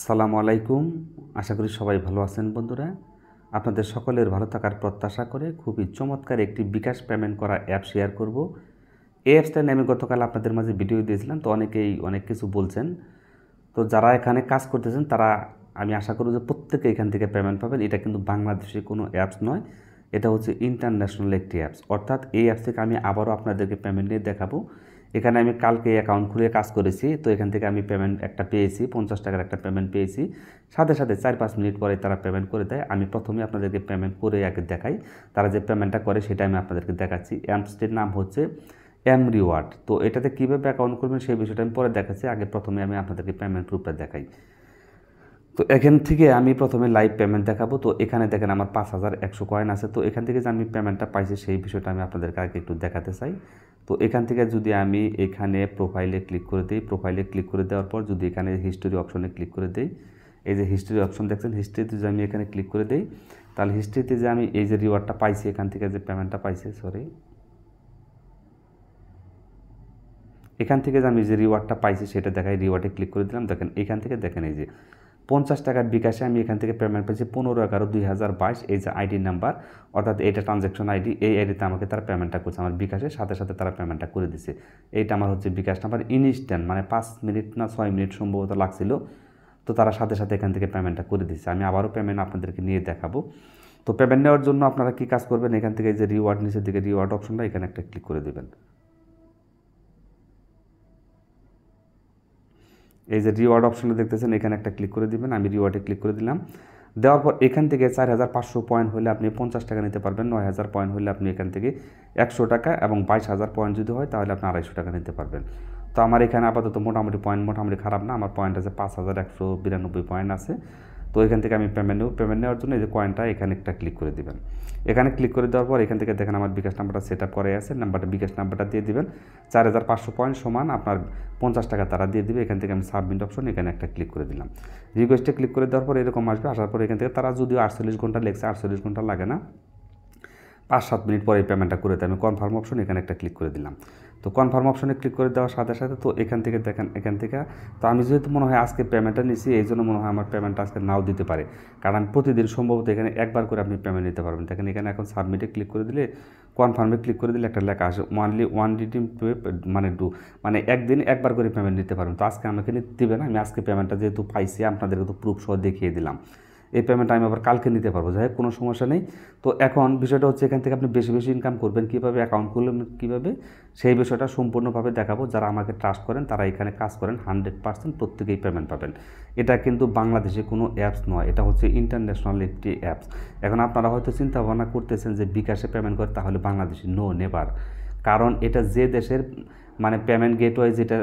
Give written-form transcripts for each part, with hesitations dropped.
আসসালামু আলাইকুম। আশা করি সবাই ভালো আছেন বন্ধুরা। আপনাদের সকলের ভালো থাকার প্রত্যাশা করে খুবই চমৎকার একটি বিকাশ পেমেন্ট করা অ্যাপ শেয়ার করব। এই অ্যাপসটার নামে গতকাল আপনাদের মাঝে ভিডিও দিয়েছিলাম, তো অনেকেই অনেক কিছু বলছেন। তো যারা এখানে কাজ করতেছেন তারা আমি আশা করব যে প্রত্যেকে এখান থেকে পেমেন্ট পাবেন। এটা কিন্তু বাংলাদেশে কোনো অ্যাপস নয়, এটা হচ্ছে ইন্টারন্যাশনাল একটি অ্যাপস। অর্থাৎ এই অ্যাপস থেকে আমি আবারও আপনাদেরকে পেমেন্ট নিয়ে দেখাবো। এখানে আমি কালকে অ্যাকাউন্ট খুলে কাজ করেছি, তো এখান থেকে আমি পেমেন্ট একটা পেয়েছি, 50 টাকার একটা পেমেন্ট পেয়েছি। সাথে সাথে 4-5 মিনিট পরে তারা পেমেন্ট করে দেয়। আমি প্রথমে আপনাদেরকে পেমেন্ট করে আগে দেখাই, তারা যে পেমেন্টটা করে সেটা আমি আপনাদেরকে দেখাচ্ছি। অ্যাপসটির নাম হচ্ছে mReward। তো এটাতে কীভাবে অ্যাকাউন্ট করবেন সেই বিষয়টা আমি পরে দেখাচ্ছি, আগে প্রথমে আমি আপনাদেরকে পেমেন্ট প্রুফটা দেখাই। তো এখান থেকে আমি প্রথমে লাইভ পেমেন্ট দেখাবো। তো এখানে দেখেন আমার 5100 কয়েন আছে। তো এখান থেকে যে আমি পেমেন্টটা পাইছি সেই বিষয়টা আমি আপনাদেরকে আগে একটু দেখাতে চাই। তো এখান থেকে যদি আমি এখানে প্রোফাইলে ক্লিক করে দিই, প্রোফাইলে ক্লিক করে দেওয়ার পর যদি এখানে হিস্টরি অপশনে ক্লিক করে দিই, এই যে হিস্টরি অপশন দেখছেন, হিস্ট্রিতে যদি আমি এখানে ক্লিক করে দিই তাহলে হিস্ট্রিতে যে আমি এই যে রিওয়ার্ডটা পাইছি, এখান থেকে যে পেমেন্টটা পাইছি, এখান থেকে যে আমি যে রিওয়ার্ডটা পাইছি সেটা দেখাই। রিওয়ার্ডে ক্লিক করে দিলাম, দেখেন এখান থেকে দেখেন এই যে 50 টাকার বিকাশে আমি এখান থেকে পেমেন্ট পেয়েছি 15/11/2022। এই যে আইডি নাম্বার, অর্থাৎ এইটা ট্রানজ্যাকশন আইডি, এই আইডিতে আমাকে তারা পেমেন্টটা করছে আমার বিকাশে, সাথে সাথে তারা পেমেন্টটা করে দিচ্ছে। এইটা আমার হচ্ছে বিকাশ নাম্বার। ইনস্ট্যান্ট মানে 5 মিনিট না 6 মিনিট সম্ভবত লাগছিল, তো তারা সাথে সাথে এখান থেকে পেমেন্টটা করে দিচ্ছে। আমি আবারও পেমেন্ট আপনাদেরকে নিয়ে দেখাবো। তো পেমেন্ট নেওয়ার জন্য আপনারা কী কাজ করবেন, এখান থেকে যে রিওয়ার্ড নিচের দিকে রিওয়ার্ড অপশনটা এখানে একটা ক্লিক করে দেবেন। এই যে রিওয়ার্ড অপশনটা দেখতেছেন এখানে একটা ক্লিক করে দিবেন। আমি রিওয়ার্ডে ক্লিক করে দিলাম। দেওয়ার পর এখান থেকে 4500 পয়েন্ট হলে আপনি 50 টাকা নিতে পারবেন, 9000 পয়েন্ট হলে আপনি এখান থেকে 100 টাকা, এবং 22000 পয়েন্ট যদি হয় তাহলে আপনি 250 টাকা নিতে পারবেন। তো আমার এখানে আপাতত মোটামুটি পয়েন্ট মোটামুটি খারাপ না, আমার পয়েন্ট আছে 5192 পয়েন্ট আছে। তো এখান থেকে আমি পেমেন্ট নেব। পেমেন্ট নেওয়ার জন্য এই যে কয়েনটা এখানে একটা ক্লিক করে দেবেন। এখানে ক্লিক করে দেওয়ার পর এখান থেকে দেখেন আমার বিকাশ নাম্বারটা সেট আপ করাই আছে, বিকাশ নাম্বারটা দিয়ে দেবেন। 4500 পয়েন্ট সমান আপনার 50 টাকা তারা দিয়ে দেবে। এখান থেকে আমি সাবমিট অপশন এখানে একটা ক্লিক করে দিলাম। রিকোয়েস্টে ক্লিক করে দেওয়ার পর এরকম আসবে। আসার পর এখান থেকে তারা যদিও 48 ঘন্টা লেগছে, 48 ঘন্টা লাগে না, 5-7 মিনিট পরে এই পেমেন্টটা করে দেয়। আমি কনফার্ম অপশন এখানে একটা ক্লিক করে দিলাম। তো কনফার্ম অপশনে ক্লিক করে দেওয়ার সাথে সাথে তো এখান থেকে দেখেন তো আমি যেহেতু মনে হয় আজকে পেমেন্টটা নিচ্ছি, এই জন্য মনে হয় আমার পেমেন্টটা আজকে নাও দিতে পারে, কারণ প্রতিদিন সম্ভবত এখানে একবার করে আপনি পেমেন্ট নিতে পারবেন। দেখেন এখানে এখন সাবমিটে ক্লিক করে দিলে, কনফার্মে ক্লিক করে দিলে একটা লেখা আসে ওয়ান ডিটিম মানে ডু, মানে একদিন একবার করে পেমেন্ট নিতে পারবেন। তো আজকে আমাকে নিতে দেবে না, আমি আজকে পেমেন্টটা যেহেতু পাইছি আপনাদেরকে তো প্রুফ সহ দেখিয়ে দিলাম। এই পেমেন্ট আমি আবার কালকে নিতে পারবো, যাই হোক কোনো সমস্যা নেই। তো এখন বিষয়টা হচ্ছে এখান থেকে আপনি বেশি বেশি ইনকাম করবেন কীভাবে, অ্যাকাউন্ট করবেন কীভাবে, সেই বিষয়টা সম্পূর্ণভাবে দেখাবো। যারা আমাকে ট্রাস্ট করেন তারা এখানে কাজ করেন, 100% প্রত্যেকেই পেমেন্ট পাবেন। এটা কিন্তু বাংলাদেশে কোনো অ্যাপস নয়, এটা হচ্ছে ইন্টারন্যাশনাল একটি অ্যাপস। এখন আপনারা হয়তো চিন্তা ভাবনা করতেছেন যে বিকাশে পেমেন্ট করে তাহলে বাংলাদেশি, নো নেভার। কারণ এটা যে দেশের মানে পেমেন্ট গেটওয়ে যেটা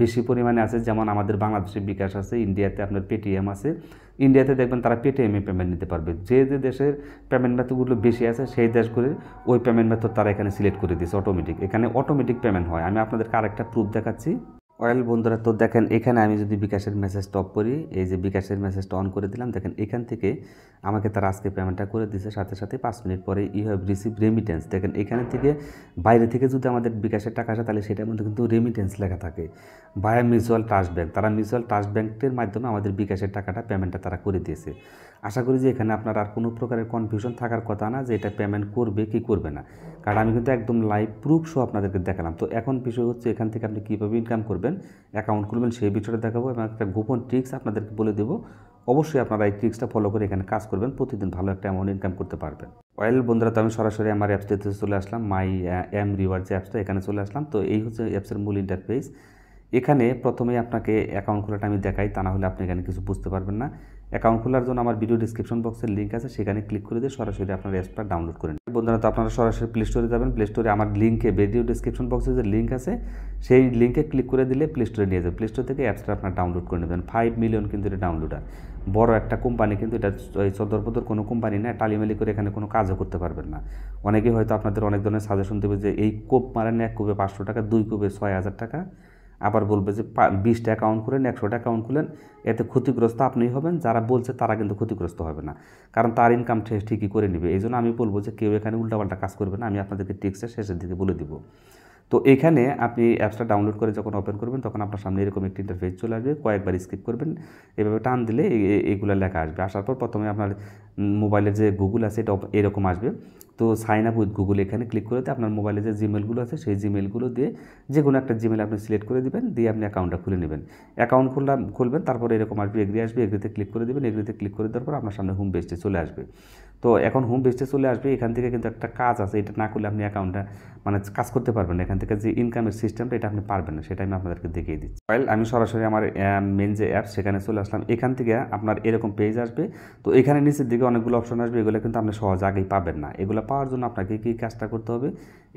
বেশি পরিমাণে আছে, যেমন আমাদের বাংলাদেশে বিকাশ আছে, ইন্ডিয়াতে আপনার পেটিএম আছে, ইন্ডিয়াতে দেখবেন তারা পেটিএমে পেমেন্ট নিতে পারবে। যে যে দেশের পেমেন্ট মেথডগুলো বেশি আছে সেই দেশগুলির ওই পেমেন্ট মেথড তারা এখানে সিলেক্ট করে দিয়েছে অটোমেটিক, এখানে অটোমেটিক পেমেন্ট হয়। আমি আপনাদেরকে আরেকটা প্রুফ দেখাচ্ছি। ওয়েল বন্ধুরা, তো দেখেন এখানে আমি যদি বিকাশের মেসেজ টপ করি, এই যে বিকাশের মেসেজটা অন করে দিলাম, দেখেন এখান থেকে আমাকে তারা আজকে পেমেন্টটা করে দিয়েছে। সাথে সাথে 5 মিনিট পরে ইউ হ্যাভ রিসিভ রেমিটেন্স। দেখেন এখানে থেকে বাইরে থেকে যদি আমাদের বিকাশের টাকা আসে তাহলে সেটার মধ্যে কিন্তু রেমিটেন্স লেখা থাকে, ভায়া মিউচুয়াল ট্রাস্ট ব্যাংক। তারা মিউচুয়াল ট্রাস্ট ব্যাংকের মাধ্যমে আমাদের বিকাশের টাকাটা পেমেন্টটা তারা করে দিয়েছে। আশা করি যে এখানে আপনার আর কোনো প্রকারের কনফিউশন থাকার কথা না যে এটা পেমেন্ট করবে কি করবে না, কারণ আমি কিন্তু একদম লাইভ প্রুফ শো আপনাদেরকে দেখালাম। তো এখন বিষয় হচ্ছে এখান থেকে আপনি কীভাবে ইনকাম করবেন, অ্যাকাউন্ট খুলবেন সেই বিষয়টা দেখাবো, এবং একটা গোপন ট্রিক্স আপনাদেরকে বলে দেবো। অবশ্যই আপনারা এই ট্রিক্সটা ফলো করে এখানে কাজ করবেন, প্রতিদিন ভালো একটা অ্যামাউন্ট ইনকাম করতে পারবেন। ওয়েল বন্ধুরা, তো আমি সরাসরি আমার অ্যাপসটিতে চলে আসলাম, মাই mRewards যে অ্যাপসটা এখানে চলে আসলাম। তো এই হচ্ছে অ্যাপসের মূল ইন্টারফেস। এখানে প্রথমেই আপনাকে অ্যাকাউন্ট খোলাটা আমি দেখাই, তা না হলে আপনি এখানে কিছু বুঝতে পারবেন না। অ্যাকাউন্ট খোলার জন্য আমার ভিডিও ডিসক্রিপশন বক্সের লিঙ্ক আছে, সেখানে ক্লিক করে দিয়ে সরাসরি আপনার অ্যাপসটা ডাউনলোড করে নিন। বন্ধুরা, তো আপনারা সরাসরি প্লে স্টোরে যাবেন, প্লে স্টোরে আমার লিঙ্কে ভিডিও ডিসক্রিপশন বক্সে যে লিঙ্ক আছে সেই লিঙ্কে ক্লিক করে দিলে প্লে স্টোরে নিয়ে যাবে। প্লে স্টোর থেকে অ্যাপসটা আপনার ডাউনলোড করে নেবেন। 5 মিলিয়ন কিন্তু এটা ডাউনলোডার, বড় একটা কোম্পানি, কিন্তু এটা চদরপদর কোনো কোম্পানি না, টালিমালি করে এখানে কোনো কাজও করতে পারবেন না। অনেকেই হয়তো আপনাদের অনেক ধরনের সাজেশন দেবে যে এই কোপ মারেন, 1 কোপে 500 টাকা, 2 কোপে 6000 টাকা, আবার বলবে যে 20টা অ্যাকাউন্ট খুলেন, 100টা অ্যাকাউন্ট খুলেন। এতে ক্ষতিগ্রস্ত আপনিই হবেন, যারা বলছে তারা কিন্তু ক্ষতিগ্রস্ত হবে না, কারণ তার ইনকাম ঠিকই করে নেবে। এই জন্য আমি বলবো যে কেউ এখানে উল্টাপাল্টা কাজ করবে না, আমি আপনাদেরকে টিপসটা শেষের দিকে বলে দেবো। तो एखाने आपनी অ্যাপসটা डाउनलोड करे जखन ओपन करबेन तखन आपनार सामने एरकम एकटी इंटरफेस चले आसबे। कयेकबार स्किप करबेन, एभाबे टान दिले एगुला लेखा आसबे। आसार पर प्रथमे आपनार मोबाइले जे गुगल आछे एटा एरकम आसबे। तो साइन आप उइथ गुगल एखाने क्लिक करते आपनार मोबाइले जे जिमेलगुलो आछे सेई जिमेलगुलो दिये जे कोनो एकटा जिमेल आपनि सिलेक्ट करे दिबेन, दिये आपनि अ্যাকাউন্টটা खुले नेबेन। অ্যাকাউন্ট खुलबेन, तारपरे एरकम आसबे, एग्रिते क्लिक करे दिबेन। एग्रिते क्लिक करे देওয়ার পর आपनार सामने होम पेजে चले आसबे। तो एखन होम पेजे चले आसबे। एखान थेके किन्तु एकटा काज आछे, एटा ना करले आपनि অ্যাকাউন্টটা माने काज करते पारबेन ना। एखान যে ইনকামের সিস্টেমটা এটা আপনি পারবেন না, সেটা আমি আপনাদেরকে দেখিয়ে দিচ্ছি। ফাইল আমি সরাসরি আমার মেন যে অ্যাপ সেখানে চলে আসলাম। এখান থেকে আপনার এরকম পেজ আসবে। তো এখানে নিচের দিকে অনেকগুলো অপশন আসবে, এগুলো কিন্তু আপনি সহজ আগেই পাবেন না। এগুলো পাওয়ার জন্য আপনাকে কি কাজটা করতে হবে,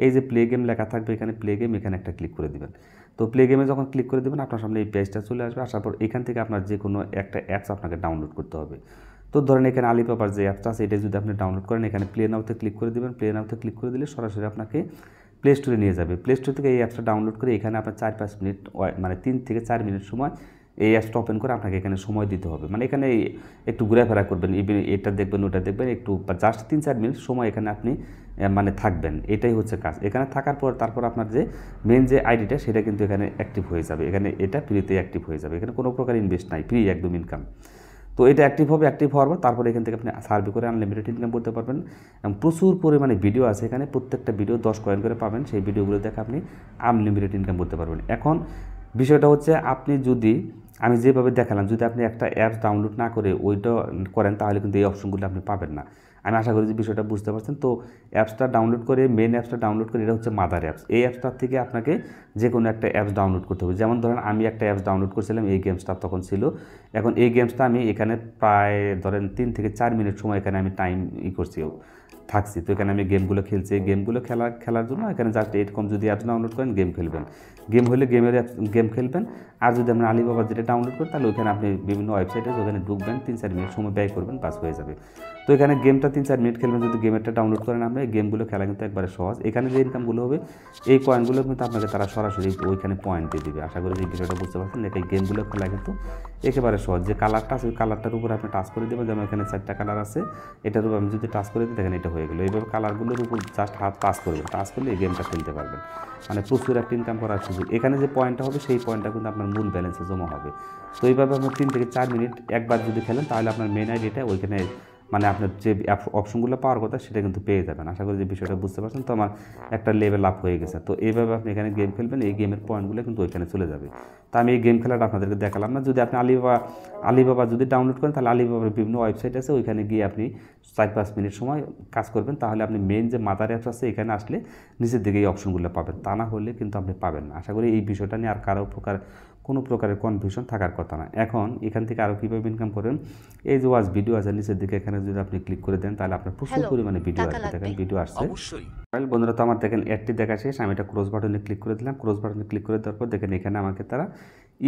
এই যে প্লে গেম লেখা থাকবে এখানে প্লে গেম, এখানে একটা ক্লিক করে দিবেন। তো প্লে গেমে যখন ক্লিক করে দিবেন আপনার সামনে এই পেজটা চলে আসবে। আসার পর এখান থেকে আপনার যে কোনো একটা অ্যাপস আপনাকে ডাউনলোড করতে হবে। तो धरें एखे আলিবাবার যে অ্যাপটা আছে এটা যদি আপনি डाउनलोड करें, এখানে প্লে নাওতে ক্লিক করে দিবেন। প্লে নাওতে ক্লিক করে দিলে সরাসরি আপনাকে प्ले स्टोरे नहीं जाए। प्ले स्टोर के एप्स डाउनलोड कर ये अपना 4-5 मिनट मैं 3 থেকে 4 मिनट समय ये एप्स ओपन कर आपके एखे समय दीते हैं। मैं ये एक घुरा फेरा करबें, इवन एट देखें ओटा देखें, एक जस्ट 3-4 मिनट समय एखे अपनी मैंने थकबें। यटाई हे काज एखे थार आपनर जो मेन जो आईडी से क्योंकि एखे एक्टिव हो जाए, ये फ्रीते एक्टिव हो जाए, को प्रकार इनवेस्ट नहीं, फ्री एकदम इनकाम। तो ये एक्टिव हो, एक्टिव होवार पर तारपर एखान थेके आपनि सार्वे करे अनलिमिटेड इनकाम करते पारबेन। प्रचुर परिमाणे भिडियो आछे एखाने, प्रत्येकटा भिडियो 10 কয়েন करे पाबेन। सेई भिडियोगुलो देखे आपनि अनलिमिटेड इनकाम करते पारबेन। एखन विषयटा होच्छे आपनि যদি আমি যেভাবে দেখালাম যদি আপনি একটা অ্যাপস ডাউনলোড না করে ওইটা করেন তাহলে কিন্তু এই অপশনগুলো আপনি পাবেন না। আমি আশা করি যে বিষয়টা বুঝতে পারছেন। তো অ্যাপসটা ডাউনলোড করে মেন অ্যাপসটা ডাউনলোড করে, এটা হচ্ছে মাদার অ্যাপস। এই অ্যাপসটার থেকে আপনাকে যে কোনো একটা অ্যাপস ডাউনলোড করতে হবে। যেমন ধরেন আমি একটা অ্যাপস ডাউনলোড করেছিলাম, এই গেমসটা তখন ছিল। এখন এই গেমসটা আমি এখানে প্রায় ধরেন 3 থেকে 4 মিনিট সময় এখানে আমি টাইম করছি থাকছি। তো এখানে আমি গেমগুলো খেলছি। গেমগুলো খেলার জন্য এখানে জাস্ট এরকম যদি অ্যাপস ডাউনলোড করেন গেম খেলবেন, গেম হলে গেমের গেম খেলবেন। আর যদি আমরা আলিবাবা যেটা डाउनलोड करें तो ওখানে আপনি বিভিন্ন ওয়েবসাইটে ওখানে ঢুকবেন, 3-4 মিনিট समय ব্যয় করবেন, পাস হয়ে যাবে। তো এখানে গেমটা 3-4 মিনিট খেলবেন। যদি গেমটা डाउनलोड करें আপনি গেমগুলো খেলা কিন্তু একবারে সহজ। এখানে যে ইনকামগুলো হবে এই কয়েনগুলো কিন্তু আপনাকে তারা সরাসরি ওইখানে পয়েন্ট দিয়ে দিবে। আশা করি এই বিষয়টা বুঝতে পারছেন। এই গেমগুলো খেলা কিন্তু একেবারে সহজ। যে কালারটা আছে ওই কালারটার উপর আপনি টাচ করে দেবেন। যেমন এখানে 4টা কালার আছে, এটার উপর আমি যদি টাচ করে দিই দেখেন এটা হয়ে গেল। এইভাবে কালারগুলোর উপর জাস্ট হাত টাচ করবেন, টাচ করলে এই গেমটা খেলতে পারবেন। মানে প্রচুর একটা ইনকাম করার সুযোগ। এখানে যে পয়েন্টটা হবে সেই পয়েন্টটা কিন্তু আপনার মূল ব্যালেন্সে জমা হবে। তো এইভাবে আপনার 3 থেকে 4 মিনিট একবার যদি খেলেন তাহলে আপনার মেন আইডিটা ওইখানে মানে আপনার যে অপশনগুলো পাওয়ার কথা সেটা কিন্তু পেয়ে যাবেন। আশা করি যে বিষয়টা বুঝতে পারছেন। তো আমার একটা লেভেল আপ হয়ে গেছে। তো এইভাবে আপনি এখানে গেম খেলবেন, এই গেমের পয়েন্টগুলো কিন্তু ওইখানে চলে যাবে। তো আমি এই গেম খেলাটা আপনাদেরকে দেখালাম না। যদি আপনি আলিবাবা যদি ডাউনলোড করেন তাহলে আলিবাবার বিভিন্ন ওয়েবসাইট আছে, ওইখানে গিয়ে আপনি 4-5 মিনিট সময় কাজ করবেন, তাহলে আপনি মেন যে মাদার অ্যাপস আছে এখানে আসলে নিচের দিকে এই অপশনগুলো পাবেন। তা না হলে কিন্তু আপনি পাবেন না। আশা করি এই বিষয়টা নিয়ে আর কোনো প্রকারের কনফিউশন থাকার কথা না। এখন এখান থেকে আরও কীভাবে ইনকাম করেন, এই যে ওয়াচ ভিডিও আছে নিচের দিকে এখানে যদি আপনি ক্লিক করে দেন তাহলে আপনার প্রচুর পরিমাণে ভিডিও আসবে। দেখেন ভিডিও আসছে। তাহলে বন্ধুরা তো আমার দেখেন অ্যাডটি দেখা শেষ। আমি এটা ক্রস বাটনে ক্লিক করে দিলাম। ক্রস বাটনে ক্লিক করে দেওয়ার পর দেখেন এখানে আমাকে তারা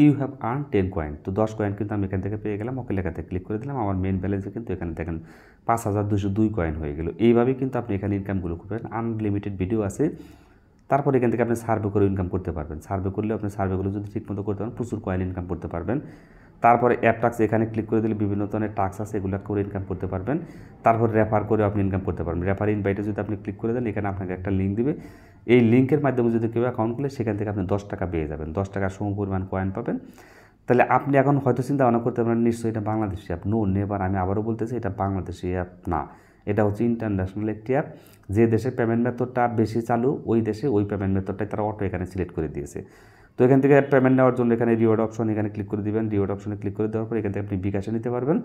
ইউ হ্যাভ আর্ন 10 কয়েন, তো 10 কয়েন কিন্তু আমি এখান থেকে পেয়ে গেলাম। ওকে লেখাতে ক্লিক করে দিলাম। আমার মেন ব্যালেন্সে কিন্তু এখানে দেখেন 5202 কয়েন হয়ে গেল। এইভাবে কিন্তু আপনি এখানে ইনকামগুলো করবেন। আনলিমিটেড ভিডিও আছে। তারপর এখান থেকে আপনি সার্ভে করে ইনকাম করতে পারবেন। সার্ভে করলে আপনি সার্ভেগুলো যদি ঠিকমতো করতে পারেন প্রচুর কয়েন ইনকাম করতে পারবেন। তারপরে অ্যাপ টাক্স এখানে ক্লিক করে দিলে বিভিন্ন ধরনের টাক্স আছে, এগুলো করে ইনকাম করতে পারবেন। তারপর রেফার করে আপনি ইনকাম করতে পারবেন। রেফার ইনভাইটে যদি আপনি ক্লিক করে দেন এখানে আপনাকে একটা লিঙ্ক দেবে। এই লিঙ্কের মাধ্যমে যদি কেউ অ্যাকাউন্ট খুলে সেখান থেকে আপনি 10 টাকা পেয়ে যাবেন। 10 টাকার সমপরিমাণ কয়েন পাবেন। তাহলে আপনি এখন হয়তো চিন্তা ভাবনা করতে পারেন নিশ্চয়ই এটা বাংলাদেশি অ্যাপ। No, never. আমি আবারও বলতেছি এটা বাংলাদেশি অ্যাপ না, এটা হচ্ছে ইন্টারন্যাশনাল একটি অ্যাপ। যে দেশে পেমেন্ট মেথডটা বেশি চালু ওই দেশে ওই পেমেন্ট মেথডটাই তারা অটো এখানে সিলেক্ট করে দিয়েছে। তো এখান থেকে পেমেন্ট নেওয়ার জন্য এখানে রিওয়ার্ড অপশন এখানে ক্লিক করে দিবেন। রিওয়ার্ড অপশনে ক্লিক করে দেওয়ার পর এখান থেকে আপনি bKash-এ নিতে পারবেন।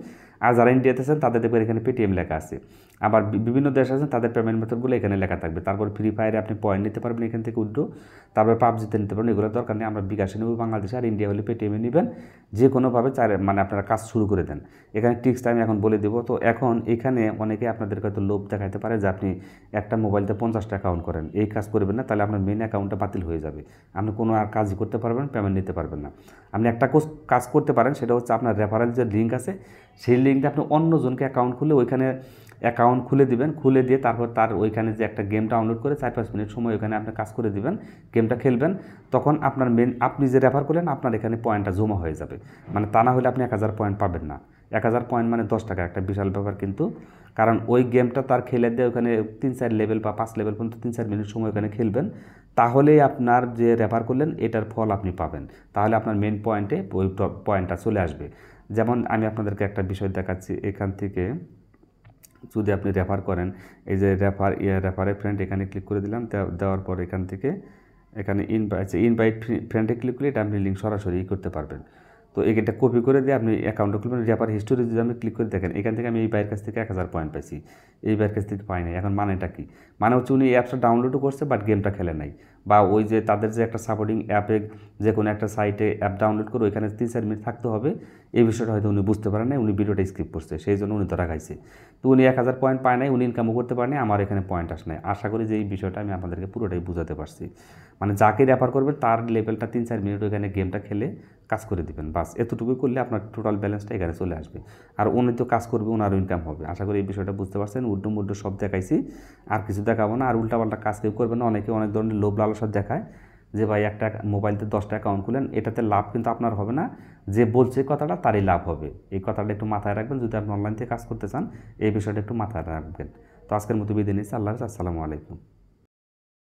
আর যারা ইন্ডিয়াতে আছেন তাদের দেখবেন এখানে paytm লেখা আছে। আবার বিভিন্ন দেশ আছেন তাদের পেমেন্ট মেথডগুলো এখানে লেখা থাকবে। তারপর ফ্রি ফায়ারে আপনি পয়েন্ট নিতে পারবেন এখান থেকে উইথড্র, তারপর পাবজিতে নিতে পারবেন। এগুলো দরকার নেই, আমরা bKash-এ নেব বাংলাদেশে, আর ইন্ডিয়া হলে paytm-এ নেবেন। যে কোনোভাবে মানে আপনারা কাজ শুরু করে দেন। এখানে টিপসটা আমি এখন বলে দেবো। তো এখন এখানে অনেকে আপনাদেরকে হয়তো লোভ দেখাতে পারে যে আপনি একটা মোবাইলতে 50টা অ্যাকাউন্ট করেন। এই কাজ করবেন না, তাহলে আপনার মেন অ্যাকাউন্টটা বাতিল হয়ে যাবে। আপনি কোনো আর কাজ করতে পারবেন, পেমেন্ট নিতে পারবেন না। আপনি একটা কাজ করতে পারেন, সেটা হচ্ছে আপনার রেফারেল যে লিঙ্ক আছে সেই লিঙ্কে আপনি অন্যজনকে অ্যাকাউন্ট খুলে ওইখানে অ্যাকাউন্ট খুলে দিবেন। খুলে দিয়ে তারপর তার ওইখানে যে একটা গেম ডাউনলোড করে 4-5 মিনিট সময় ওইখানে আপনি কাজ করে দিবেন, গেমটা খেলবেন। তখন আপনার মেন আপনি যে রেফার করলেন আপনার এখানে পয়েন্টটা জমা হয়ে যাবে। মানে তা না হলে আপনি 1000 পয়েন্ট পাবেন না। एक हज़ार पॉइंट माने 10 टाका एक विशाल ব্যাপার क्यों कारण वही गेमटा तर खेले दिए 3-4 लेवल 5 लेवल पर्यंत 3-4 मिनट समय ओखाने खेलें ताहले आपनार जे रेफार करलें एटार फल आपनी पाबेन ताहले आपनार मेन पॉइंटे ओई पॉइंटटा चले आसबे। जेमन आमी आपनादेरके एकटा विषय देखाच्छि एखान थेके यदि आपनी रेफार करें ये रेफारे फ्रेंड एखाने क्लिक कर दिलाम देवार पर एखान थेके एखाने इनभाइट फ्रेंडे क्लिक करले आपनी लिंक सरासरि करते पारबेन। तो एक कपि कर दिए अपनी अकाउंट खुलबें रेफार हिस्टोरी जो हमें क्लिक कर देखें एखान बायर काछ थेके 1000 पॉइंट पासी बायर काछ थेके पाई ना एखन मानेटा कि माने होच्छे उनी एप्सटा डाउनलोडो करछे बाट गेमटा खेले नाई बा ओई जे तादेर जे एकटा सपोर्टिंग एपे जे कोनो एकटा साइटे एप डाउनलोड करे ओइखाने 3-4 मिनट थाकते होबे एई बिषयटा होयतो उनी बुझते पारे नाई उनी भिडियोटा स्किप करछे सेई जोन्नो उनी धरा खाइछे। तो उनी 1000 पॉइंट पाय नाई उनी इनकामो करते पारे नाई आमार एखाने पॉइंट आस नाई। आशा करी जे एई बिषयटा आमी आपनादेरके पुरोटाई बुझाते पारछि माने जाके रेफार करबेन तार लेभेलटा 3-4 मिनट ओइखाने गेमटा खेले काज करे दिबेन बस एतटुकुई करले आपनार टोटाल बैलेंसटा एखाने चले आसबे आर उनी तो काज करबे उनार इनकाम होबे। आशा करी एई बिषयटा बुझते पारছেন। उड्डो मुड्डो सब देखाइছি आर किछु देखाबो ना आर उल्टापाल्टा काज केउ करबे ना अनेके अनेक धरनेर लोभ लाल सब देखाय जे भाई एक मोबाइल 10टा अकाउंट खुलें एटाते लाभ किन्तु आपनार होबे ना जे बोलछे कथाटा तारई लाभ होबे एई कथाटा एकटु माथाय राखबेन जदि आपनि अनलाइन थेके काज करते चान एई विषयटा एकटु माथाय राखबेन। तो आजकेर मतो बिदाय निচ্ছি। आल्लाह हाफेज। आसসালামু আলাইকুম।